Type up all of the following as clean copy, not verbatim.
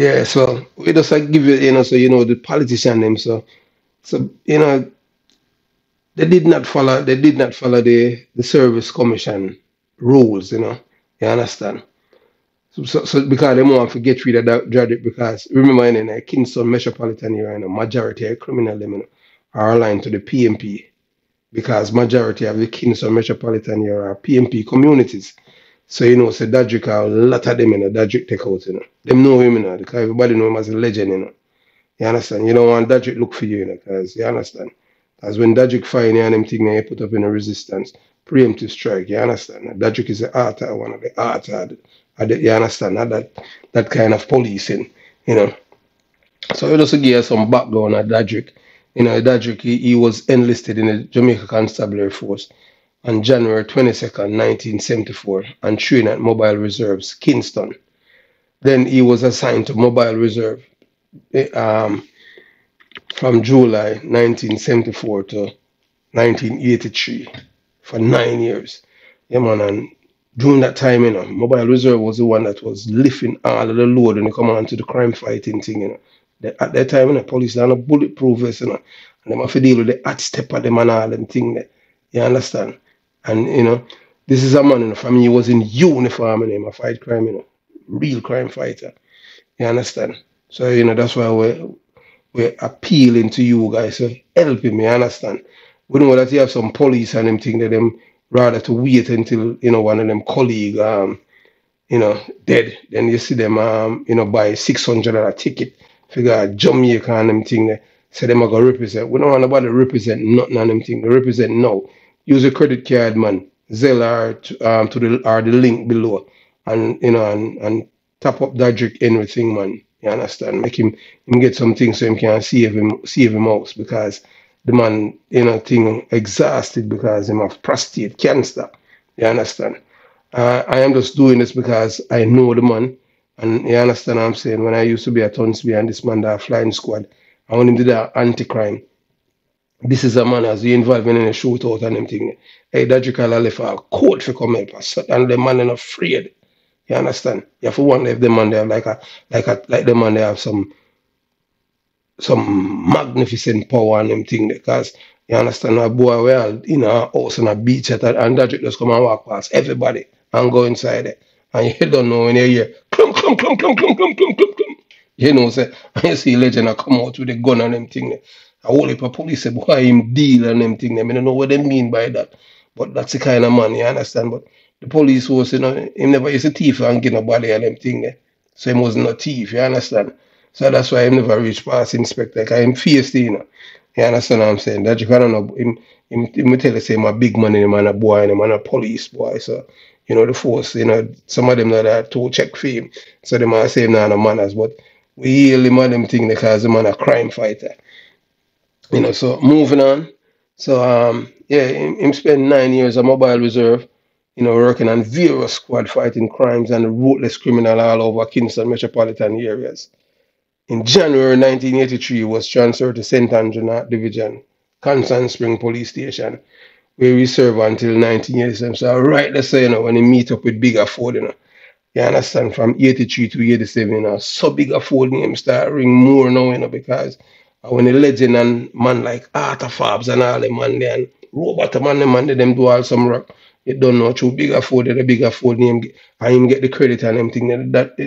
Yeah, so we just like give it, so the politician them, so they did not follow the service commission rules, you understand? So because they want to get rid of that Detrick, because remember in the Kingston metropolitan area, majority of criminal them are aligned to the PMP, because majority of the Kingston metropolitan area are PMP communities. So, so Detrick, a lot of them, Detrick take out, Them know him, because everybody know him as a legend, You understand? You don't want Detrick look for you, because, you understand? Because when Detrick find you and them thing, you put up in a resistance, preemptive strike, you understand? Detrick is the author, one of the author, you understand? That kind of policing, So, we just give you some background on Detrick. Detrick, he was enlisted in the Jamaica Constabulary Force on January 22nd, 1974, and trained at Mobile Reserves, Kingston. Then he was assigned to Mobile Reserve from July 1974 to 1983 for 9 years. Yeah, man, and during that time, Mobile Reserve was the one that was lifting all of the load when it come on to the crime fighting thing, At that time, police had a bulletproof vest, and they have to deal with the hot step of them and all them thing there. You understand? And, this is a man, for me, he was in uniform, a fight crime, real crime fighter. You understand? So, that's why we're appealing to you guys, so help him, you understand? We know that you have some police and them thing that them rather to wait until, one of them colleague, dead. Then you see them, buy $600 ticket, figure Jamaica and them thing there. So them are going to represent. We don't want nobody to represent nothing on them thing. They represent now. Use a credit card, man. Zelle or the link below. And, and tap up Detrick Henry thing, man. You understand? Make him get something so him can save him house, because the man, thing exhausted because him have prostate cancer. You understand? I am just doing this because I know the man. And you understand what I'm saying? When I used to be at Tonsby and this man, that Flying Squad, I want him to do that anti-crime. This is a man as he involved in a shootout and them thing. Hey, Detrick left a court for come help us. And the man is afraid. You understand? You have to wonder if the man they have like the man they have some magnificent power and them thing. Because you understand a boy well in a house and a beach at that, and Detrick just come and walk past everybody and go inside it. And you don't know when you hear clump, clump, clump, clump, clump, clump, clump, clump. Say, and you see legend come out with a gun and them thing. A whole heap of police say, why him deal and them thing. I don't know what they mean by that. But that's the kind of man, you understand? But the police was, he never used a thief and get nobody and them thing. So he wasn't a thief, you understand? So that's why he never reached past inspector. Because he faced, You understand what I'm saying? That you don't know, him tell you, say, I'm a big man and I'm a boy and I'm a police boy. So, the force, some of them that are too check for him. So they might say, no manners, but we heal him on them thing because the man a crime fighter. So moving on. So him spent 9 years on Mobile Reserve, working on various squad fighting crimes and ruthless criminal all over Kingston metropolitan areas. In January 1983, he was transferred to St. Andrew Division, Constant Spring Police Station, where he served until 1987. So right there, when he meet up with Bigger Ford, you understand, from 83 to 87, so big a full name start ring more now, because when the legend and man like Arthur Forbes and all them and then Robert and them do all some rock, you don't know too big a full, the bigger full name, and him get the credit and them thing.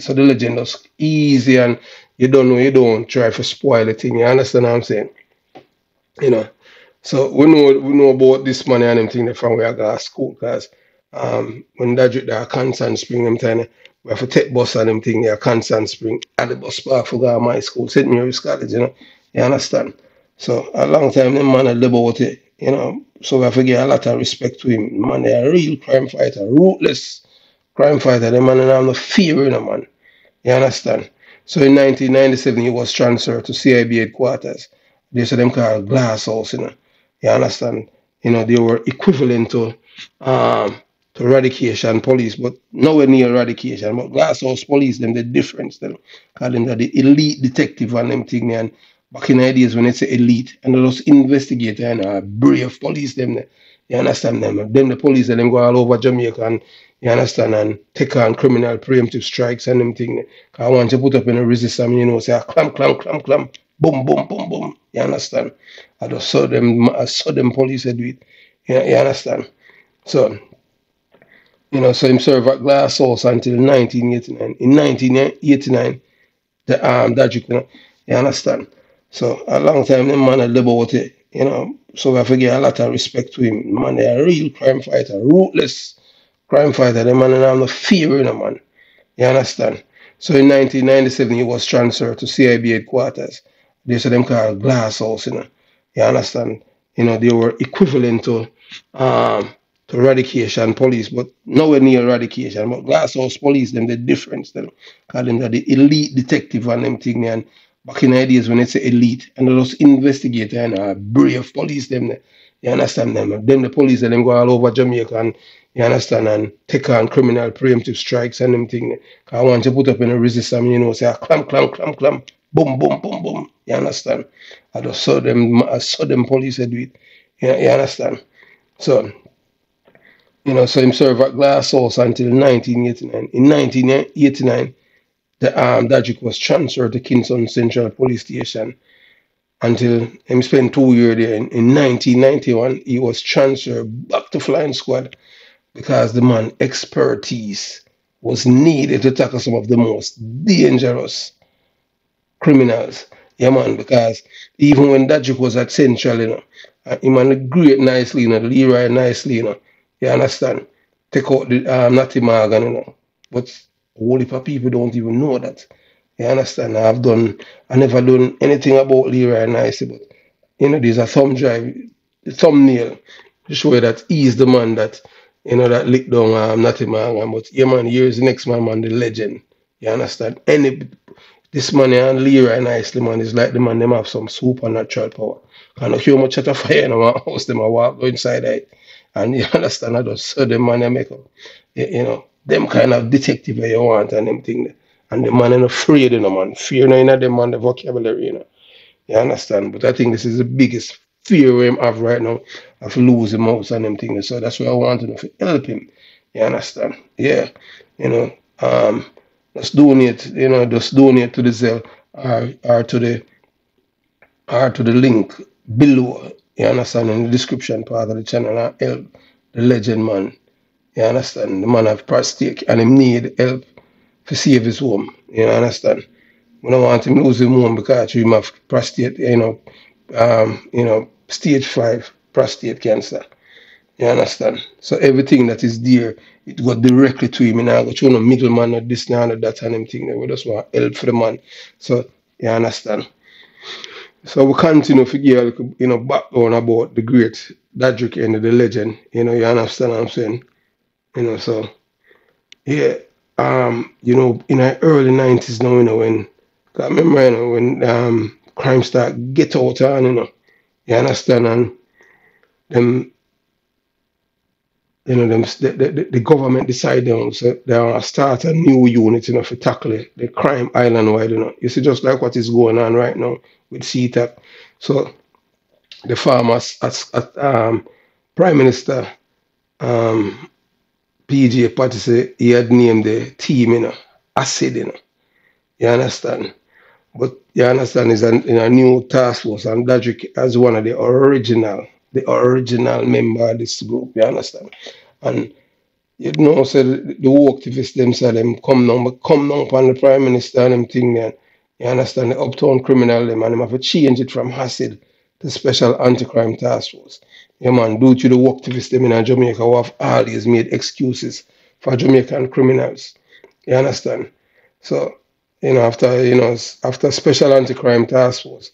So the legend is easy and you don't try to spoil the thing, you understand what I'm saying? So we know about this money and them thing from where I got school, because when Detrick there Constant Spring them time, we have to take bus and them thing there Constant Spring at the bus park for go to my school, St. Mary's College, you understand? So a long time them man had about it, so we have to give a lot of respect to him. Man, they a real crime fighter, ruthless crime fighter. Them man have no fear in a man. You understand? So in 1997 he was transferred to CIB headquarters. They said them called Glass House, You understand? They were equivalent to eradication police, but nowhere near eradication. But Glass House police, them the difference. Them call them the elite detective and them thing. And back in the days when they say elite, and those investigators and brave police them. You understand them? Then the police and them go all over Jamaica and you understand and take on criminal preemptive strikes and them thing. Cause once you put up in a resistance, you know, say clam, clam, clam, clam, boom, boom, boom, boom. You understand? I saw them police do it. Yeah, you understand? So you know, so him served at Glass House until 1989. In 1989, the Detrick, you understand? So a long time the man had lived out here, you know. So I forget a lot of respect to him. Man, they a real crime fighter, ruthless crime fighter. The man and I'm not fearing a man. You understand? So in 1997 he was transferred to CIB headquarters. They said them called Glass House, you know. You understand? You know, they were equivalent to eradication police, but nowhere near eradication. But Glass House police, them the difference. Them call them the elite detective and them thing. And back in the days when they say elite, and those investigators and brave police, them, you understand them. Them the police and them go all over Jamaica and you understand and take on criminal preemptive strikes and them thing. Cause once you put up in a resistance, you know, say clam, clam, clam, clam, boom, boom, boom, boom. You understand? I saw them police do it. You understand? So you know, so him served at Glass House until 1989. In 1989, the Detrick was transferred to Kingston Central Police Station until him spent 2 years there. In 1991, he was transferred back to Flying Squad because the man's expertise was needed to tackle some of the most dangerous criminals. Yeah, man, because even when Detrick was at Central, you know, him and the great nicely, you know, Leroy nicely, you know. You understand? Take out the Natty Morgan, you know. But a whole heap of people don't even know that. You understand? I never done anything about Leroy Nice, but you know, there's a thumb drive, the thumbnail to show you that he's the man that, you know, that licked down Natty Morgan. But yeah, man, here's the next man, the legend. You understand? This man here and Leroy Nicely, man, is like the man them have some supernatural power. Can you hear much at a fire in our house, them a walk inside it. And you understand, I just saw them man they make up, you know, them kind of detective that you want and them thing. And the man ain't afraid, you know, man. Fear no, you know, them man the vocabulary, you know. You understand? But I think this is the biggest fear we have right now of losing mouse and them things. So that's why I want to help him. You understand? Yeah. You know, just donate, you know, just donate to the Zelle or to the link below. You understand, in the description part of the channel, I help the legend man. You understand, the man have prostate and him need help to save his home. You understand, we don't want him lose his home because he have prostate, you know, stage 5 prostate cancer. You understand, so everything that is there, it go directly to him. And I go to no middleman or this now or that and them thing. We just want help for the man. So you understand. So we continue to give a little, you know, background about the great Detrick Henry, the legend. You know, you understand what I'm saying? You know, so yeah, you know, in the early 90s now, you know, when I remember, you know, when crime start get out on, you know, you understand, and them, you know, them the government decided they want to start a new unit, you know, for tackle the crime island-wide, you know. You see, just like what is going on right now with CTAP. So the farmers at Prime Minister PJ Patterson, he had named the team, you know, ACID, you know. You understand? But you understand is a new task force, and Detrick as one of the original member of this group, you understand? And you know, so the work activists themselves, them come now upon the Prime Minister and them thing there. You understand, the uptown criminal them and them have to change it from ACID to Special Anti-Crime Task Force. Yeah man, due to the work activists them in Jamaica who have always made excuses for Jamaican criminals. You understand? So, you know, after Special Anti-Crime Task Force,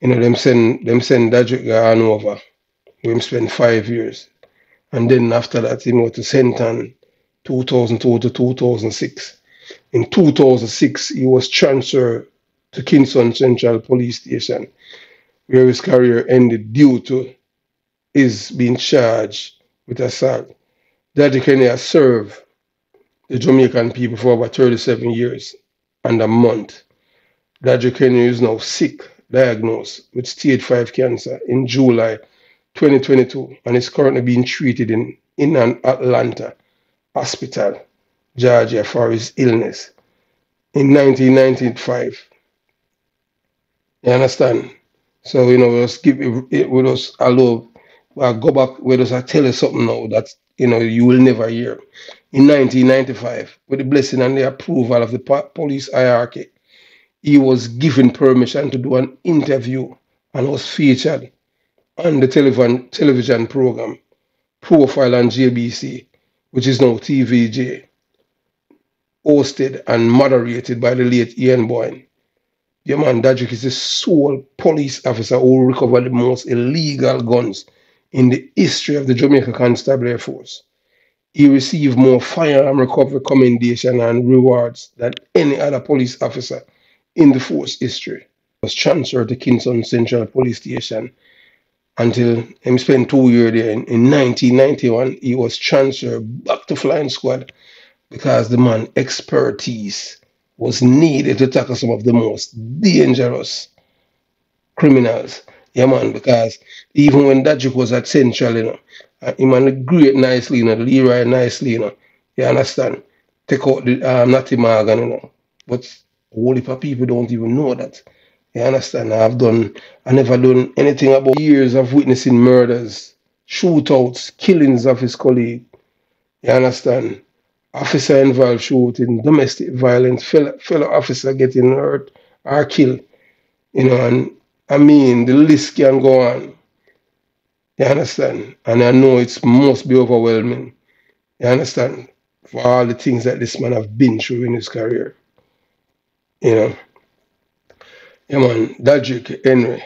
you know, them send Detrick on over. We spent 5 years. And then after that, he went to St. Andrew 2002 to 2006. In 2006, he was transferred to Kingston Central Police Station, where his career ended due to his being charged with assault. Detrick Henry has served the Jamaican people for about 37 years and a month. Detrick Henry is now sick, diagnosed with stage 5 cancer in July 2022 and is currently being treated in an Atlanta hospital, Georgia, for his illness. In 1995, you understand? So, you know, we'll skip it with us. Although I'll go back with us, I tell you something now that, you know, you will never hear. In 1995, with the blessing and the approval of the police hierarchy, he was given permission to do an interview and was featured on the television program Profile on JBC, which is now TVJ, hosted and moderated by the late Ian Boyne. Your man Detrick is the sole police officer who recovered the most illegal guns in the history of the Jamaica Constabulary Force. He received more firearm recovery commendation and rewards than any other police officer in the force history. He was transferred to Kingston Central Police Station until he spent 2 years there. In 1991, he was transferred back to Flying Squad because the man's expertise was needed to tackle some of the most dangerous criminals. Yeah, man, because even when Detrick was at Central, you know, him and the great Nicely, you know, Leroy Nicely, you know, you understand? Take out the Natty Morgan, you know. But a whole heap of people don't even know that. You understand? I never done anything about years of witnessing murders, shootouts, killings of his colleague. You understand? Officer involved shooting, domestic violence, fellow officer getting hurt or killed. You know, and I mean, the list can go on. You understand? And I know it must be overwhelming. You understand? For all the things that this man have been through in his career. You know? Yeah, man. Detrick Henry,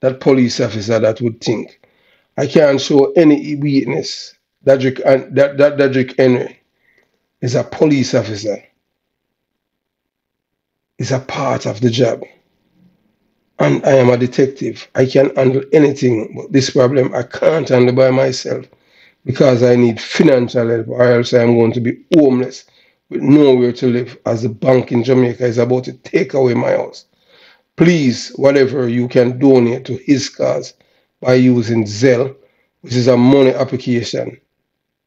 that police officer that would think, I can't show any weakness. Detrick Henry is a police officer. It's a part of the job. And I am a detective. I can handle anything, but this problem I can't handle by myself because I need financial help, or else I am going to be homeless with nowhere to live, as the bank in Jamaica is about to take away my house. Please, whatever you can donate to his cause by using Zelle, which is a money application,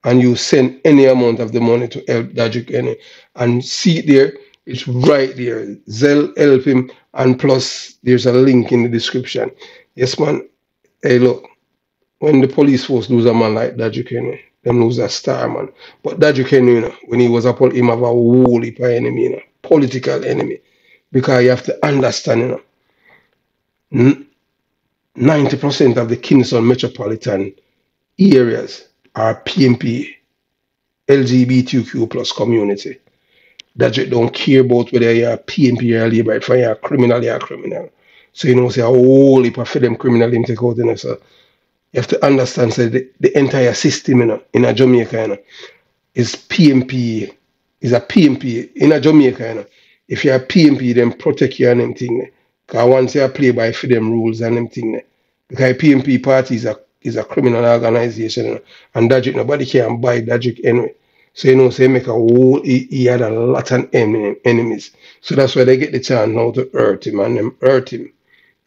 and you send any amount of the money to help Detrick Henry. And see it there. It's right there. Zelle help him. And plus, there's a link in the description. Yes, man. Hey, look. When the police force lose a man like Detrick Henry, them lose a star, man. But Detrick Henry, you know, when he was a police, him have a whole heap of enemy, you know, political enemy. Because you have to understand, you know, 90% of the Kingston metropolitan areas are PMP, LGBTQ plus community. Detrick don't care about whether you are PMP or labor, if you are criminal, you are criminal. So you know, say a whole heap of them criminal him take out, you know. So you have to understand, say, the entire system, you know, in a Jamaica, you know, is a PMP in a Jamaica, you know. If you are PMP, then protect you and them thing. Because once you play by for them rules and them thing. Because PMP party is a criminal organization. You know? And Detrick, nobody can buy Detrick anyway. So, you know, so he make a whole, he had a lot of enemies. So that's why they get the chance now to hurt him and them hurt him.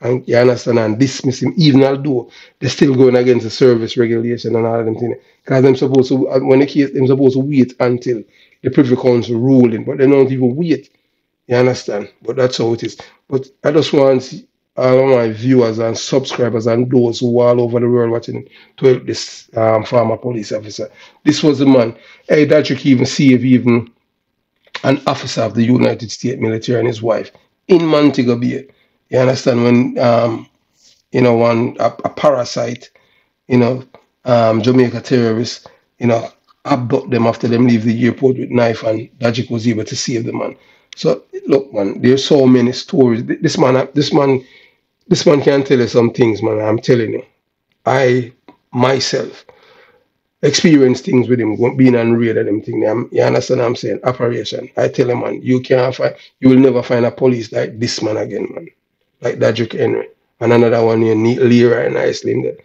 And you understand, and dismiss him, even although they're still going against the service regulation and all of them things. Because they're supposed to, when the case, they're supposed to wait until the Privy Council ruling, but they don't even wait. You understand? But that's how it is. But I just want all of my viewers and subscribers and those who are all over the world watching to help this former police officer. This was the man. Hey, Detrick even saved even an officer of the United States military and his wife in Montego Bay. You understand? When, you know, a parasite, you know, Jamaica terrorists, you know, abduct them after them leave the airport with knife, and Detrick was able to save the man. So look, man, there's so many stories. This man can tell you some things, man. I'm telling you, I myself experienced things with him, being unreal and them thing. You understand what I'm saying? Operation. I tell him, man, you will never find a police like this man again, man, like Detrick Henry, and another one here, Leroy and Iceland.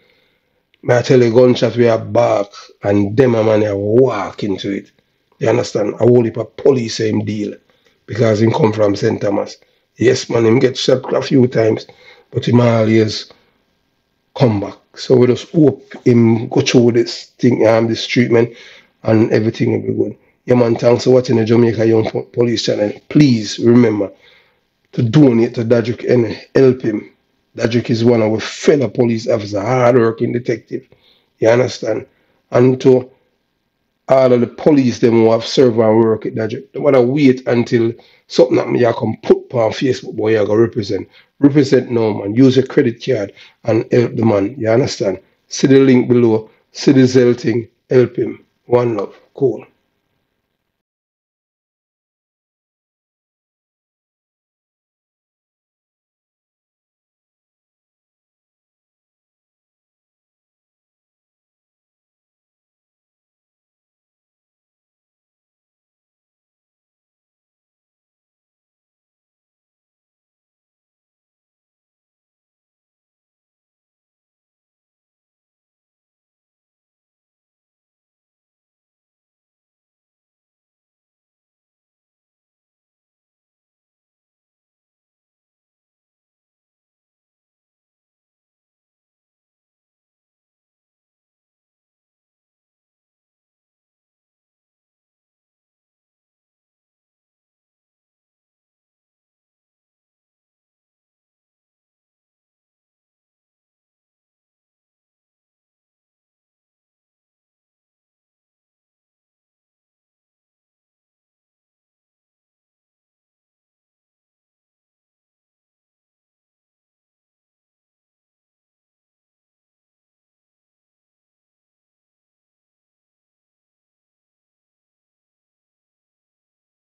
But I tell you, gunshots we are back, and them man they walk into it. You understand? A whole heap of police same deal. Because he come from Saint Thomas. Yes, man, him get shot a few times, but him always come back So we just hope him go through this thing, this treatment, and everything will be good. Yeah, man, thanks for watching the Jamaica Young Police channel. Please remember to donate to Detrick and help him. Detrick is one of our fellow police officers, hard-working detective. You understand? And to all of the police them who have served and work at Detrick, don't want to wait until something that you can put on Facebook, boy, you can represent. Represent now, man. Use your credit card and help the man. You understand? See the link below. See the Zelle thing. Help him. One love. Cool.